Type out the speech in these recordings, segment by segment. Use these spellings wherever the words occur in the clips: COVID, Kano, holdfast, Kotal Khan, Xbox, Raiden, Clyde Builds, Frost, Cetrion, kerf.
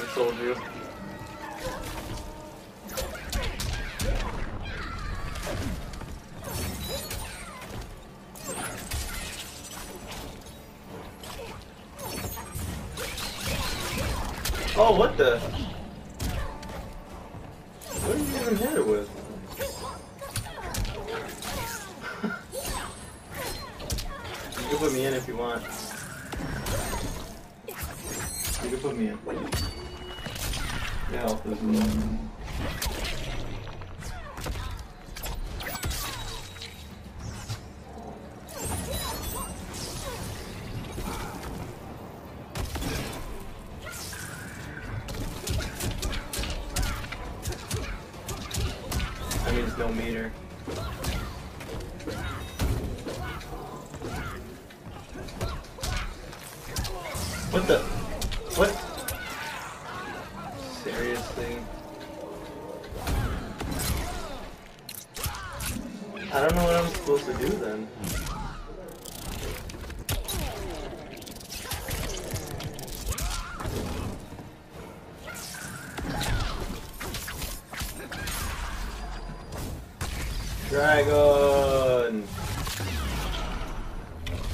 have told you. Oh, what the? What did you even hit it with? You can put me in if you want. You can put me in. Your health is low. No meter. What the? What? Seriously? I don't know what I'm supposed to do then. Dragon!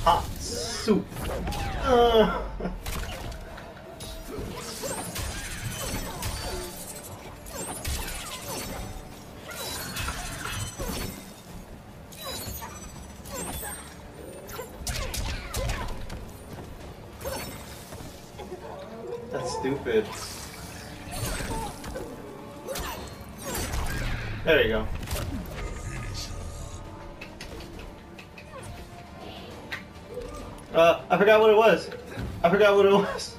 Hot soup! That's stupid. There you go. I forgot what it was. I forgot what it was.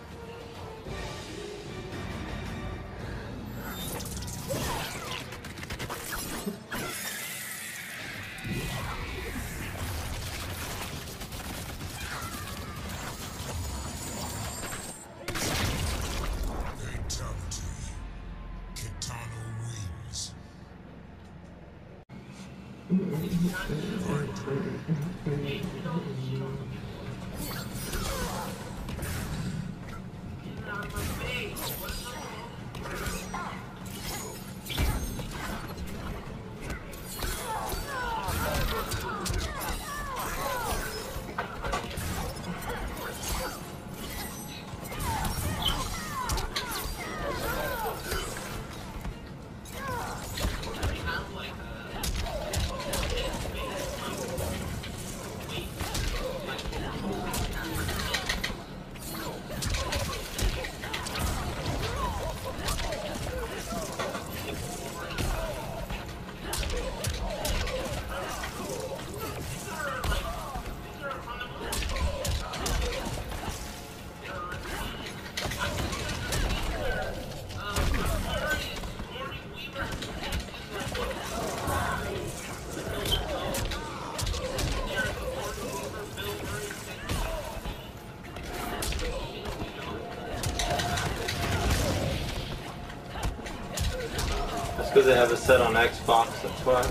Because they have it set on Xbox, that's why.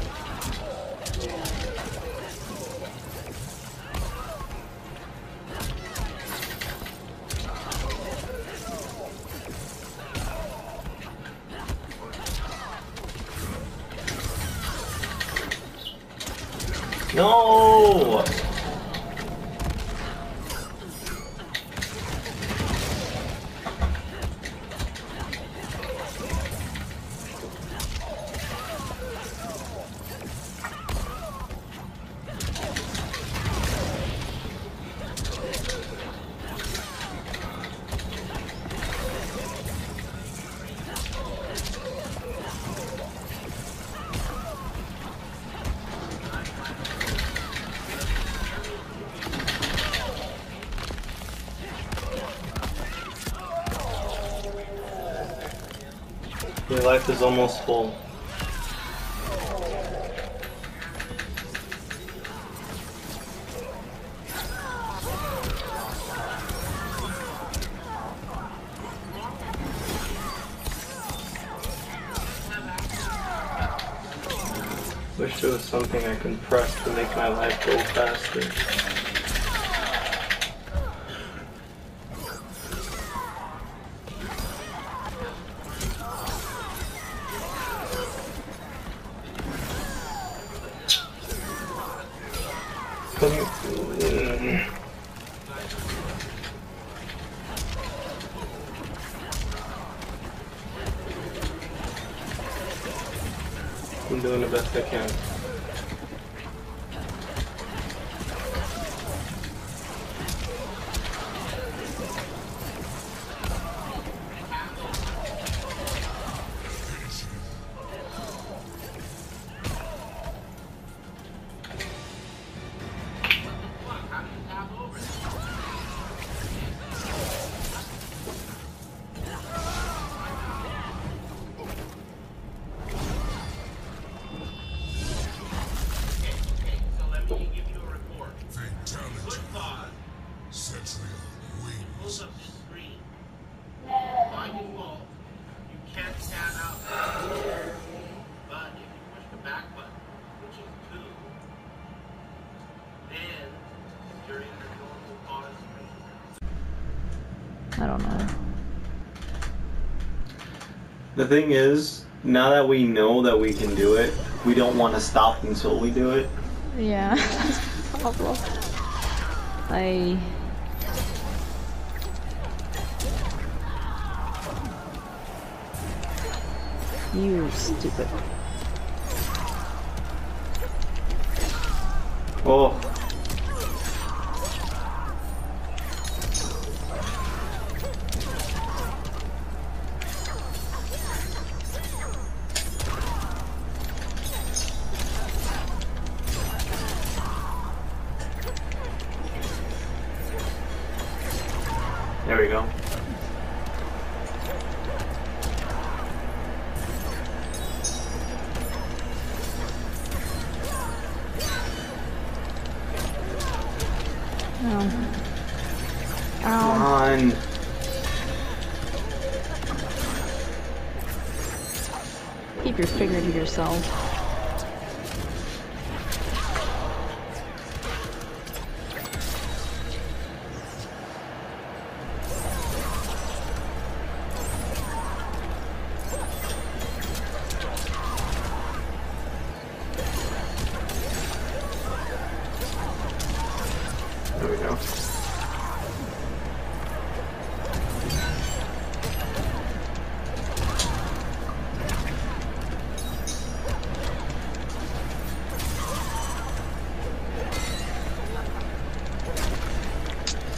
Your life is almost full. Wish there was something I can press to make my life go faster. I'm doing the best I can. The thing is, now that we know that we can do it, we don't want to stop until we do it. Yeah, that's the problem. You stupid. Oh. There we go. Oh. Come on. Keep your finger to yourself.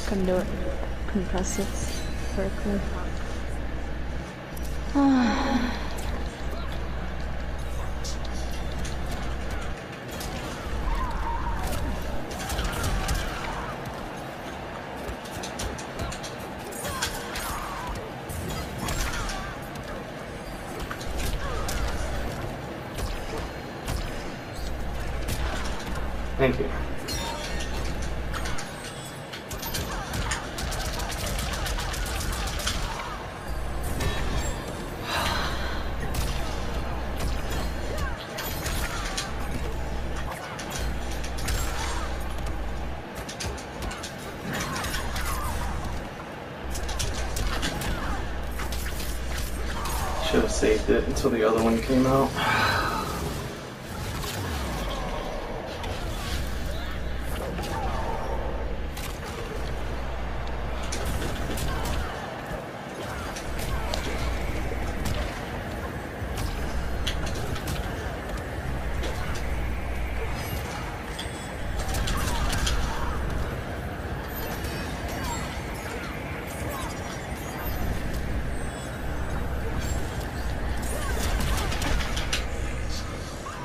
Couldn't do it. Couldn't press it correctly. Thank you. Should have saved it until the other one came out.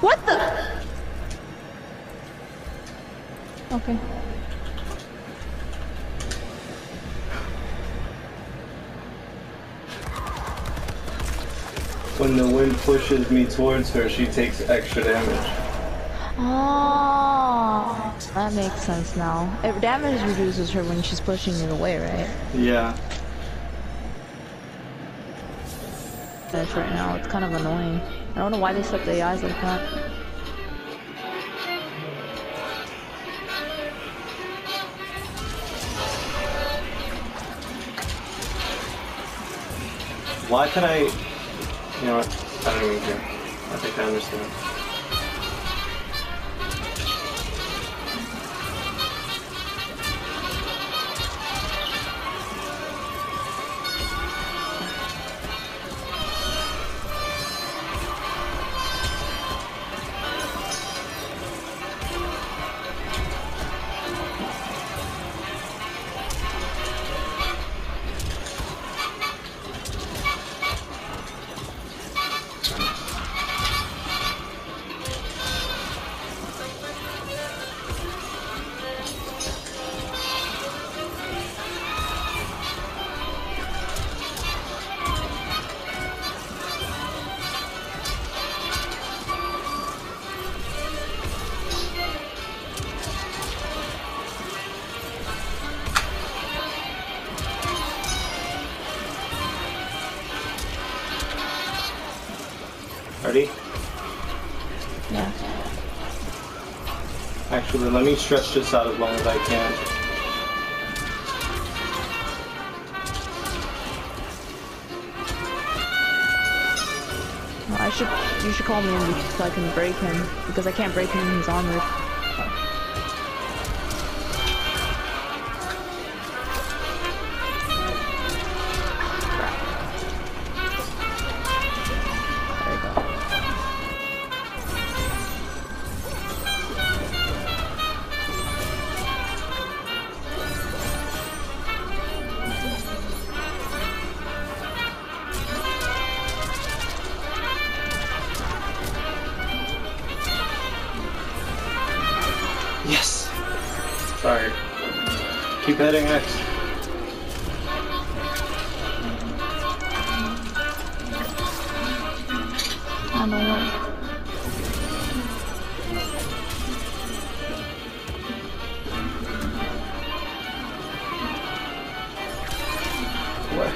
What the? Okay. When the wind pushes me towards her, she takes extra damage. Oh, that makes sense now. It damage reduces her when she's pushing it away, right? Yeah. That's right now. It's kind of annoying. I don't know why they set the eyes like that. Why can I... You know what? I don't even care. I think I understand. Ready? Yeah. Actually, let me stretch this out as long as I can. Well, you should call me in so I can break him, because I can't break him in his armor. Heading X. I don't know. What?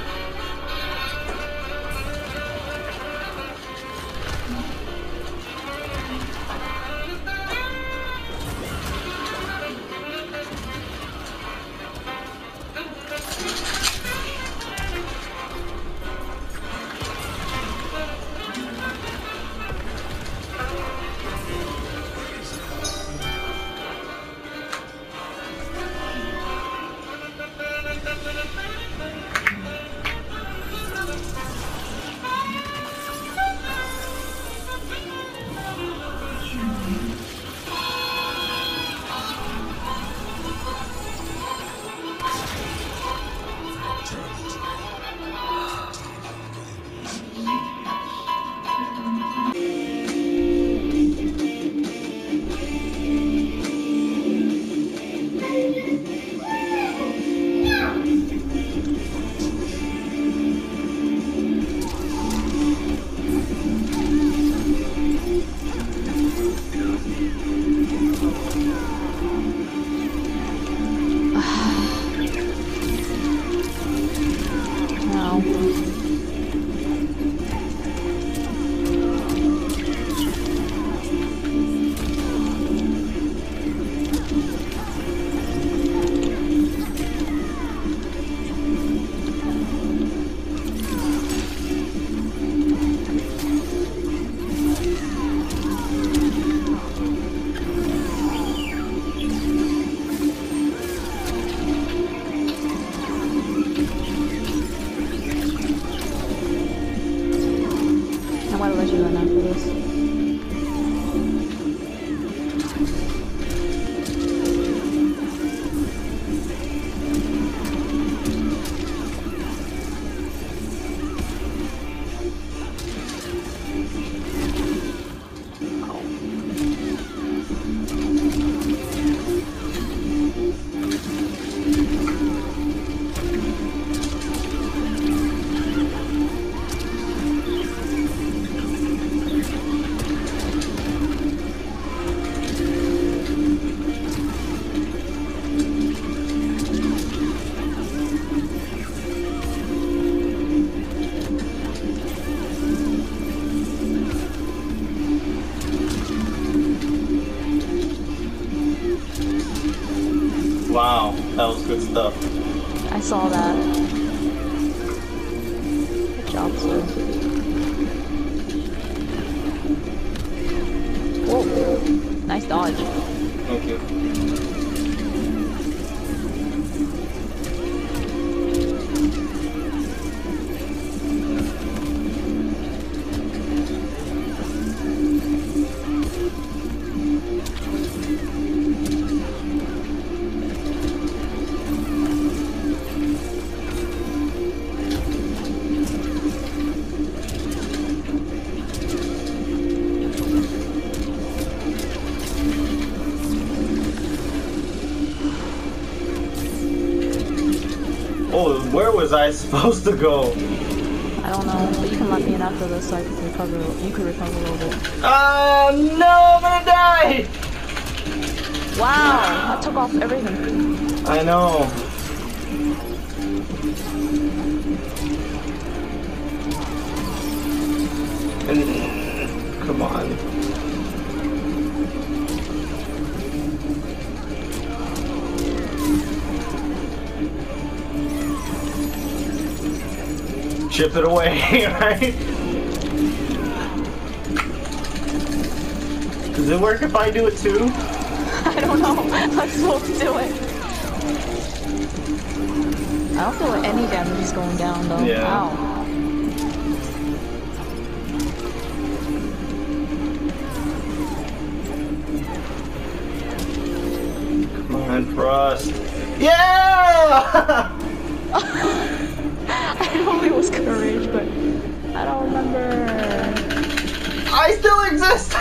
Wow, that was good stuff. I saw that. Good job, sir. Whoa, nice dodge. Thank you. Where was I supposed to go? I don't know, but you can let me in after this so I can recover. You can recover a little bit. Ah, no, I'm gonna die! Wow, I took off everything. I know. And Come on. Chip it away, right? Does it work if I do it too? I don't know. I'm supposed to do it. I don't feel like any damage is going down though. Yeah. Wow. Frost. Yeah! I know it was courage, but I don't remember. I still exist!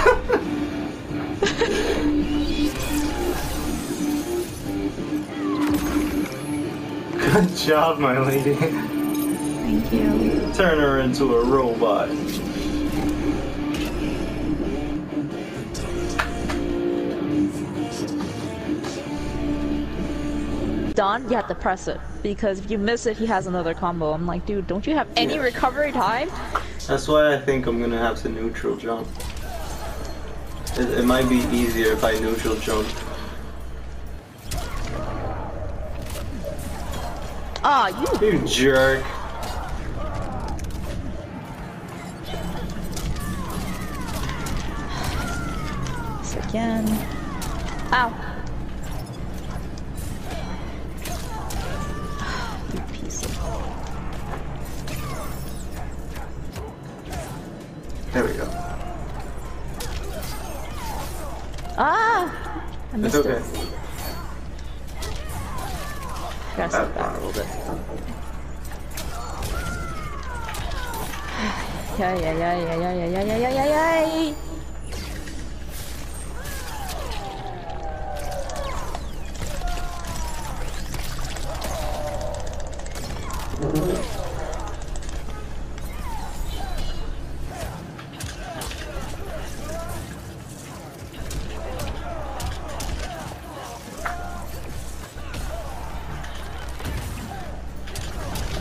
Good job, my lady. Thank you. Turn her into a robot. Don, you have to press it, because if you miss it, he has another combo. I'm like, dude, don't you have any recovery time? That's why I think I'm gonna have to neutral jump. It might be easier if I neutral jump. Ah, you... You jerk. This again. Ow. There we go. Ah! I missed it. It's okay. That's fine, a little bit. Yeah, yeah, yeah, yeah, yeah, yeah, yeah, yeah, yeah, yeah.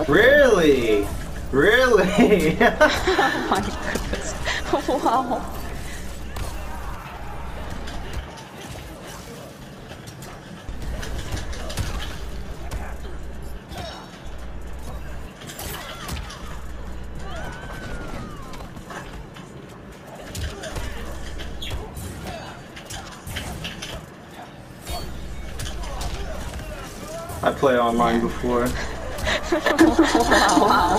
Really? Really? Oh my goodness. Wow. I played online before. Wow.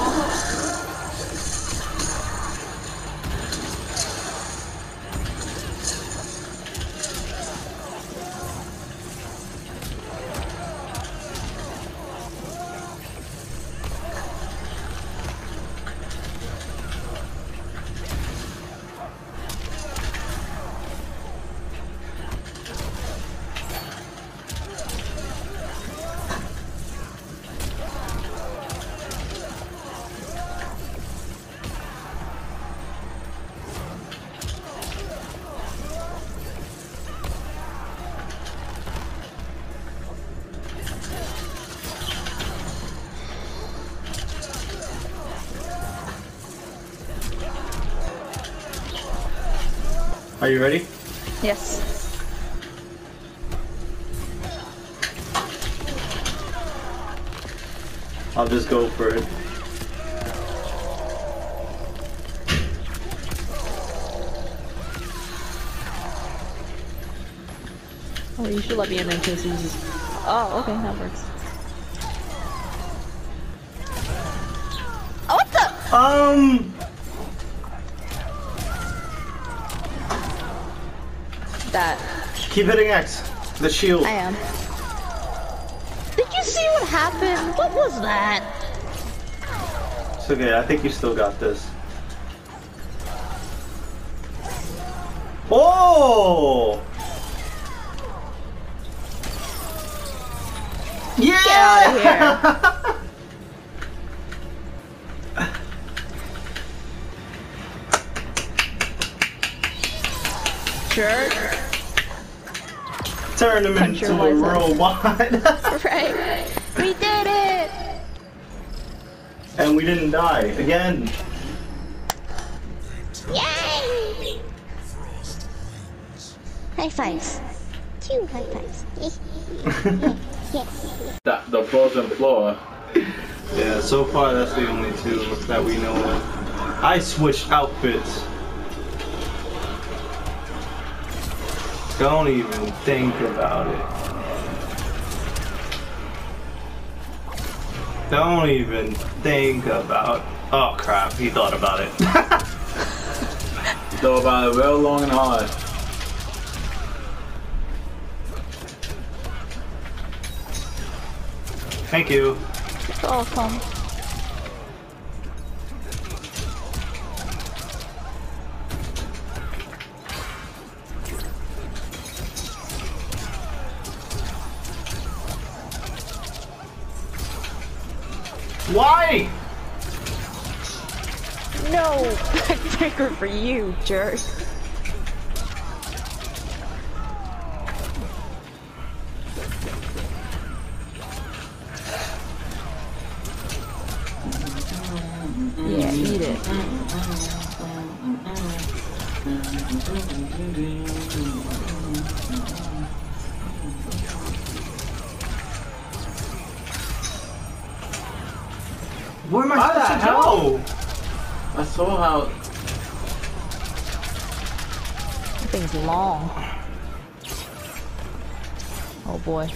Are you ready? Yes. I'll just go for it. Oh, you should let me in case you just... Oh, okay, that works. Oh, what the? That. Keep hitting X. The shield. I am. Did you see what happened? What was that? It's okay. I think you still got this. Oh! Yeah! Get out of here. Jerk. Turn him into a robot. Right. We did it! And we didn't die. Again. Yay! High fives. Two high fives. The frozen floor. Yeah, so far that's the only two that we know of. I switched outfits. Don't even think about it. Don't even think about it. Oh crap, he thought about it. He thought about it real long and hard. Thank you. You're welcome. Why? No, I figure for you, jerk. Yeah, eat it. Where am I supposed to go? I saw how... That thing's long. Oh boy.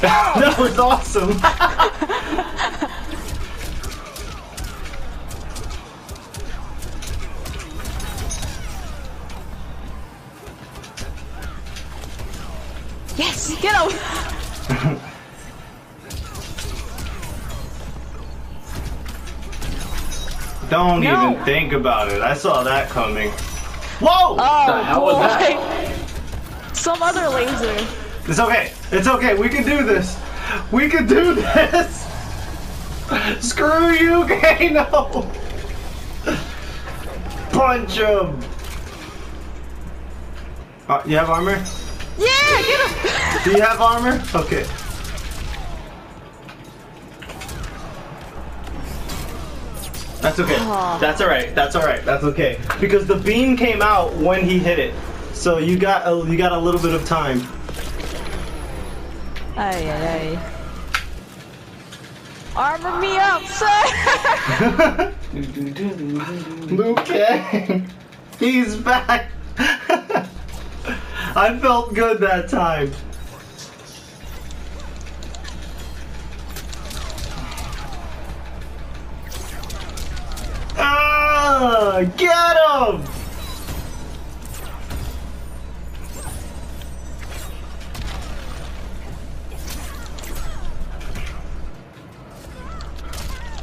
That was awesome! Yes! Get out! Don't even think about it. I saw that coming. Whoa! Oh, the hell was that? Some other laser. It's okay. It's okay. We can do this. We can do this. Screw you, Kano. Punch him. You have armor? Yeah, get him. Do you have armor? Okay. That's okay. Aww. That's all right. That's all right. That's okay. Because the beam came out when he hit it, so you got a little bit of time. Ay, ay, ay. Armor me up, sir! Okay. He's back! I felt good that time. Ah! Get him!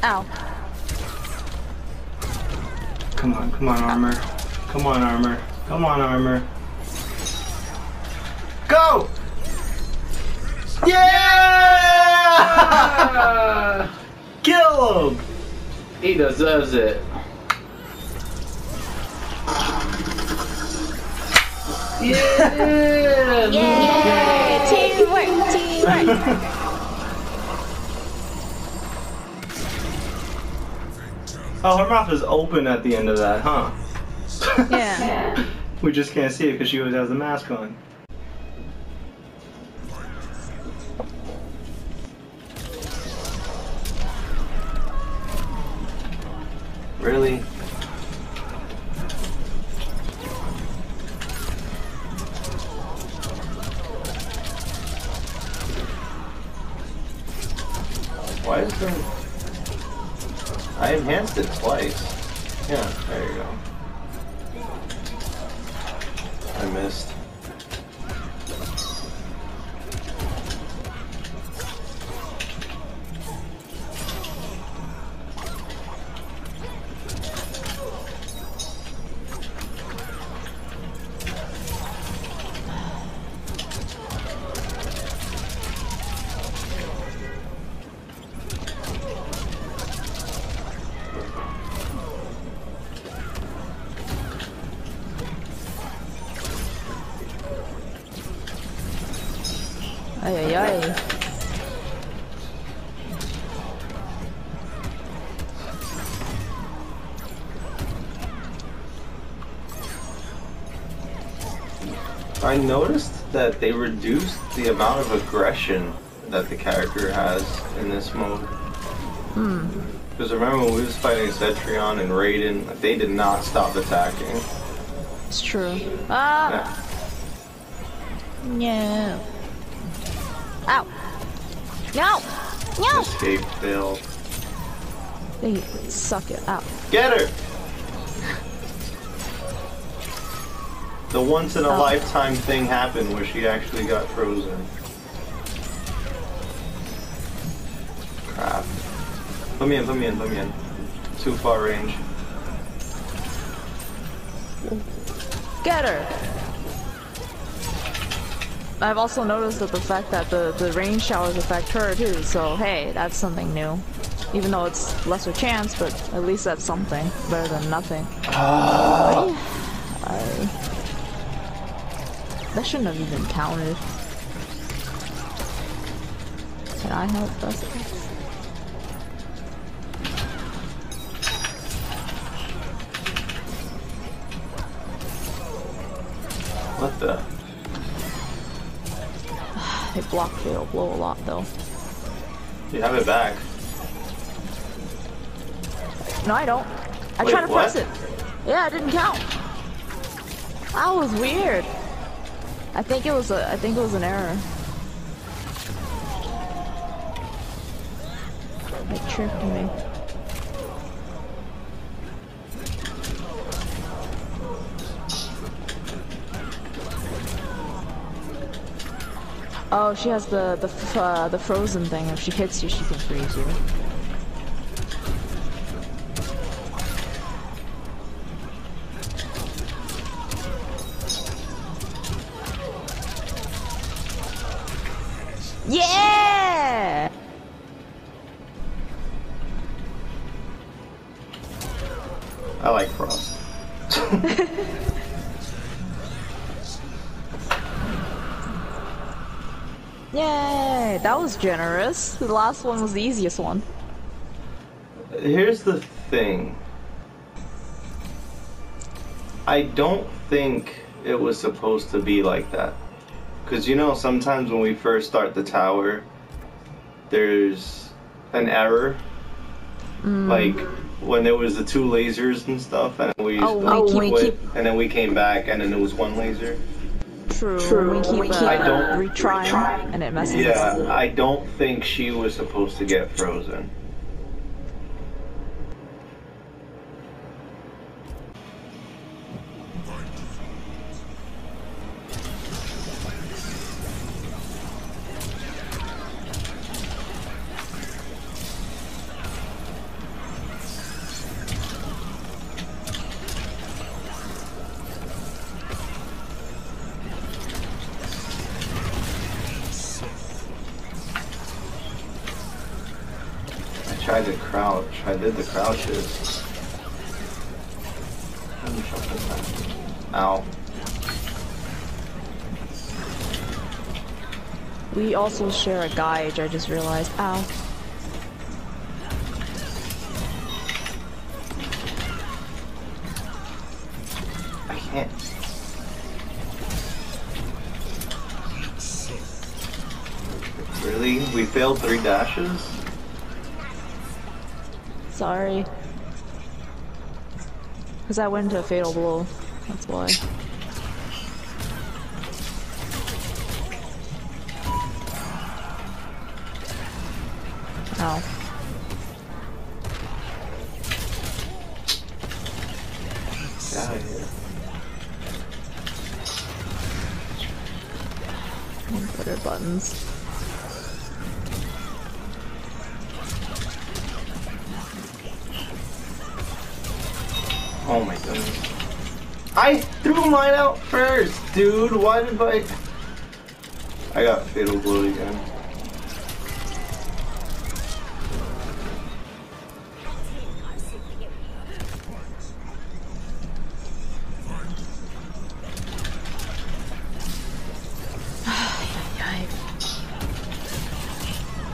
Ow. Come on, come on, armor. Come on, armor. Come on, armor. Go! Yeah! Kill him! He deserves it. Yeah! Yeah! Teamwork! Teamwork! Oh, her mouth is open at the end of that, huh? Yeah. We just can't see it because she always has the mask on. Really? Why is there... I enhanced it twice. Yeah, there you go. I missed. I noticed that they reduced the amount of aggression that the character has in this mode. Because remember when we was fighting Cetrion and Raiden, they did not stop attacking. It's true. Ah! Yeah. No. Ow! No! No! Escape failed. They suck it out. Get her! The once in a lifetime thing happened where she actually got frozen. Crap. Put me in, put me in, put me in. Too far range. Get her! I've also noticed that the fact that the rain showers affect her too, so hey, that's something new. Even though it's lesser chance, but at least that's something. Better than nothing. That shouldn't have even counted. Can I help us? What the? They block fatal blow a lot though. You have it back. No, I don't. I tried to press it. Yeah, it didn't count. That was weird. I think it was a. I think it was an error. It tricked me. Oh, she has the frozen thing. If she hits you, she can freeze you. Yeah! I like Frost. Yay! That was generous. The last one was the easiest one. Here's the thing. I don't think it was supposed to be like that. Because you know, sometimes when we first start the tower, there's an error. Like when there was the two lasers and stuff, and we used and then we came back, and then it was one laser. True. We keep retrying, and it messes us. Yeah, I don't think she was supposed to get frozen. I tried to crouch. I did the crouches. Ow. We also share a gauge, I just realized. Ow. I can't. Really? We failed 3 dashes? Sorry. Because I went into a fatal blow. That's why. Ow. Get out of here. Put her buttons. Oh my goodness. I threw mine out first, dude. Why did I? I got fatal blow again.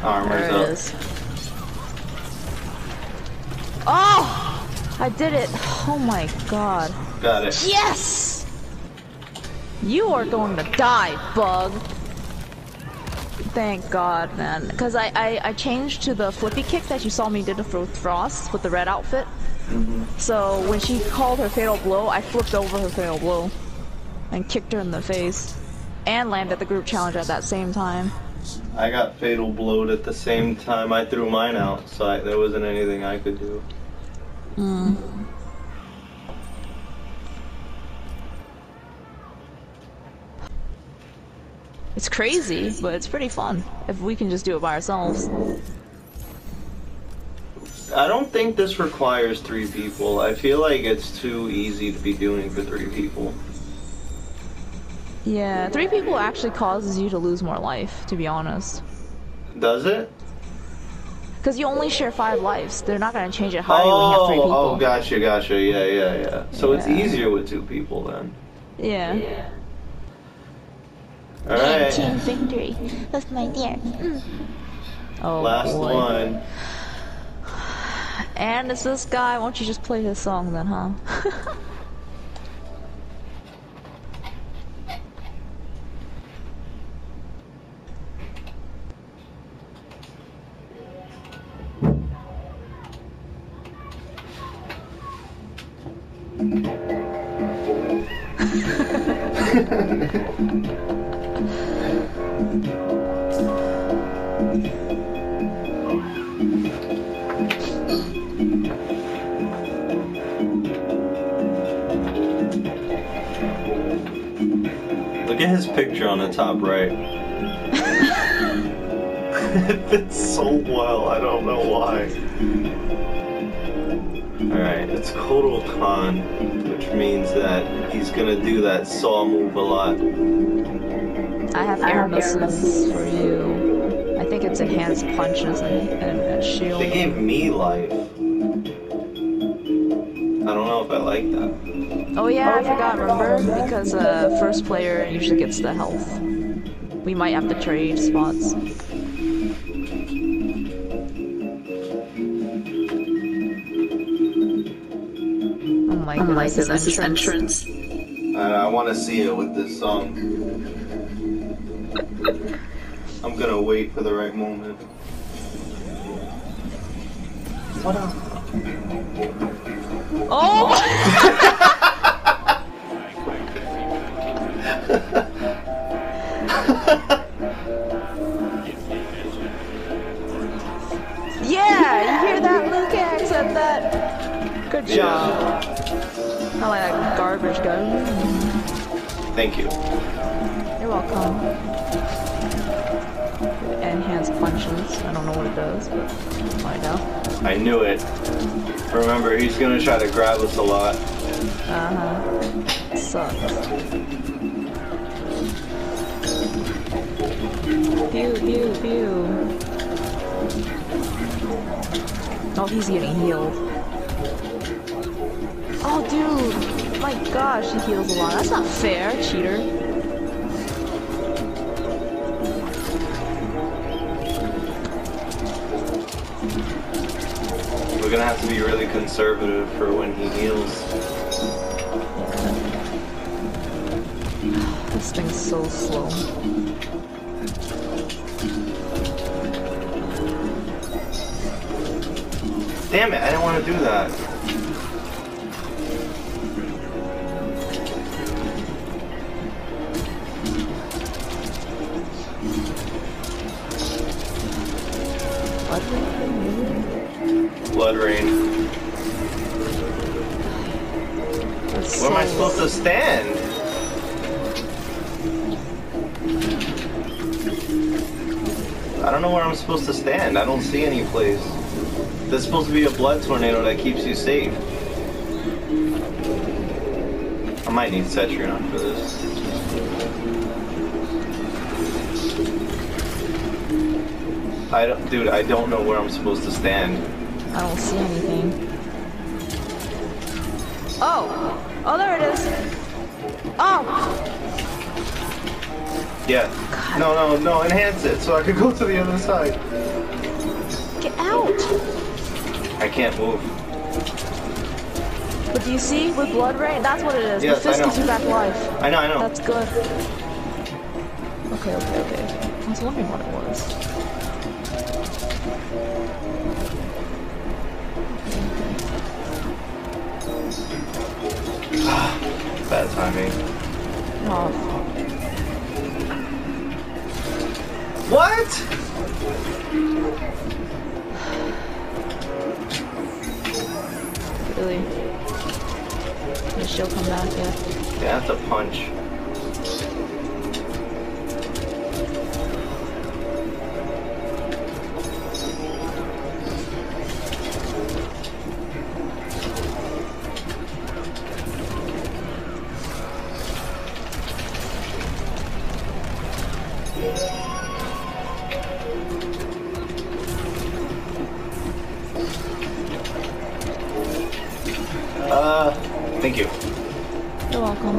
Armor's up. It is. Oh! I did it! Oh my god. Got it. Yes! You are going to die, bug. Thank God, man. Because I changed to the flippy kick that you saw me did with Frost with the red outfit. Mm-hmm. So when she called her fatal blow, I flipped over her fatal blow and kicked her in the face and landed the group challenge at that same time. I got fatal blowed at the same time I threw mine out, so there wasn't anything I could do. Mm. It's crazy, but it's pretty fun if we can just do it by ourselves. I don't think this requires 3 people. I feel like it's too easy to be doing for 3 people. Yeah, 3 people actually causes you to lose more life, to be honest. Does it? Because you only share 5 lives. They're not going to change it how you have 3 people. Oh, gotcha, gotcha. Yeah. So yeah. It's easier with 2 people then. Yeah. All right. Team victory with my dear. Mm. Oh, last boy. One. And it's this guy. Why don't you just play his song then, huh? Top right. It fits so well, I don't know why. Alright, it's Kotal Khan, which means that he's gonna do that saw move a lot. I have air missiles for you. I think it's enhanced punches and shield. They gave me life. I don't know if I like that. Oh yeah, I forgot, remember? Because first player usually gets the health. We might have to trade spots. Oh my goodness, this is entrance. I want to see it with this song. I'm gonna wait for the right moment. What up? Oh my God! Yeah, you hear that, Luke? Said that. Good job. Yeah. I like that garbage gun. Thank you. You're welcome. Enhanced punches. I don't know what it does, but we'll find out. I knew it. Remember, he's gonna try to grab us a lot. Sucks. Pew. Oh, he's getting healed. Oh, dude! My gosh, he heals a lot. That's not fair, cheater. We're gonna have to be really conservative for when he heals. This thing's so slow. Damn it, I didn't want to do that. Blood rain. Where am I supposed to stand? I don't know where I'm supposed to stand. I don't see any place. There's supposed to be a blood tornado that keeps you safe. I might need Cetrion for this. Dude, I don't know where I'm supposed to stand. I don't see anything. Oh, there it is. Oh. Yeah. God. No, enhance it so I can go to the other side. Get out. I can't move. But do you see? With blood rain, that's what it is. Yes, the fist gives you back life. I know, I know. That's good. Okay, okay, okay. I was wondering what it was. Ah, bad timing. Oh, fuck. What? Really? She'll come back, yeah. Yeah, that's a punch. Thank you. You're welcome.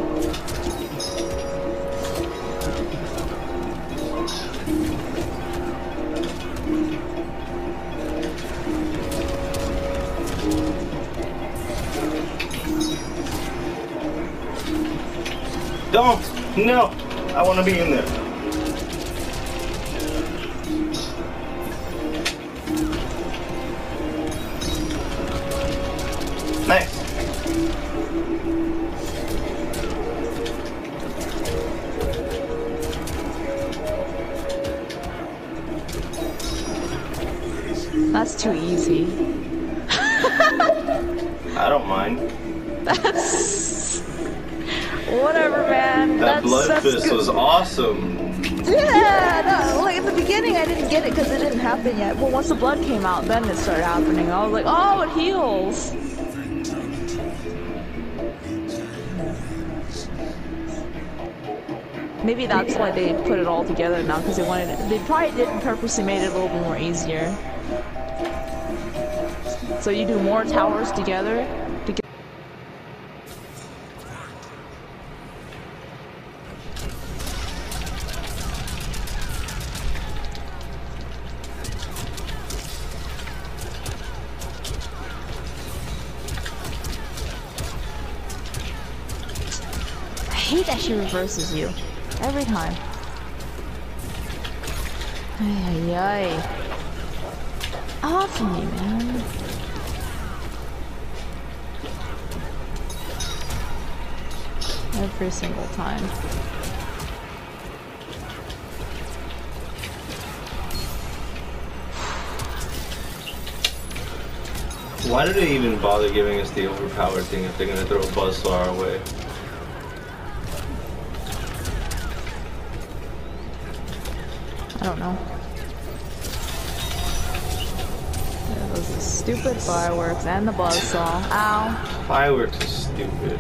Don't! No! I want to be in there. That's too easy. I don't mind. That's... whatever, man. That blood fist was awesome. Yeah, no, like, at the beginning I didn't get it because it didn't happen yet. Well, once the blood came out, then it started happening. I was like, oh, it heals. Maybe that's why they put it all together now, because they wanted it. They probably didn't purposely made it a little bit more easier. So you do more towers together to get... I hate that she reverses you. Every time. Ay, ay, ay. Off me, man. Every single time. Why do they even bother giving us the overpowered thing if they're gonna throw a buzzsaw our way? I don't know. Yeah, those are stupid fireworks and the buzzsaw. Ow! Fireworks are stupid.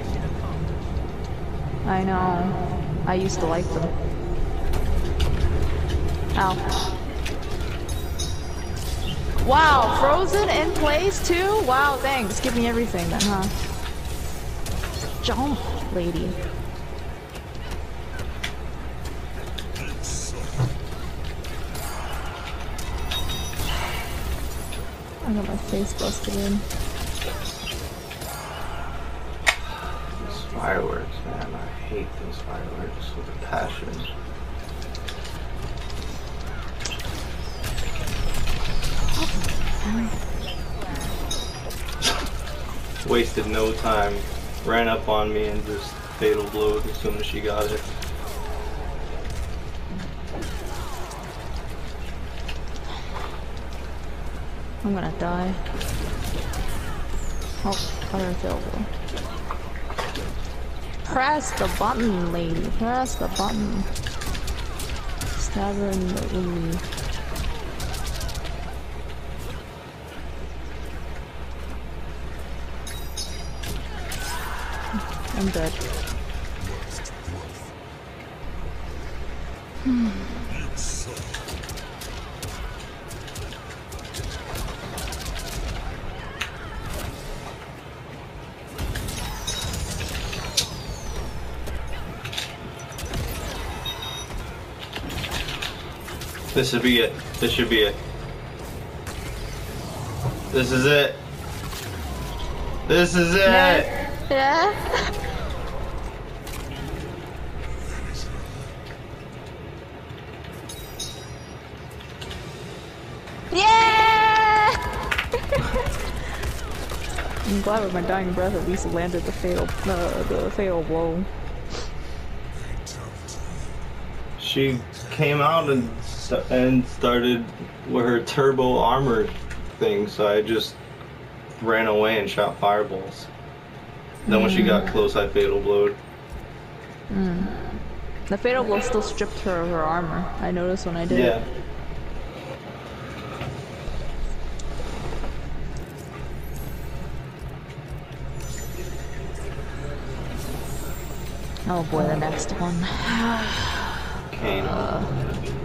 I know. I used to like them. Ow. Wow, frozen in place too? Wow, thanks. Give me everything then, huh? Jump, lady. I got my face busted in. Fireworks, man. I hate those fireworks with a passion. Wasted no time. Ran up on me and just fatal blowed as soon as she got it. I'm gonna die. Oh, other available. Press the button, lady. Press the button. Stab her in the uni. I'm dead. This should be it. This should be it. This is it. This is it. Yes. Yeah! I'm glad with my dying breath at least landed the fatal blow. She came out and started with her turbo armor thing, so I just ran away and shot fireballs. Then when she got close, I fatal blowed. The fatal blow still stripped her of her armor. I noticed when I did. Yeah. Oh boy, the next one. Kano.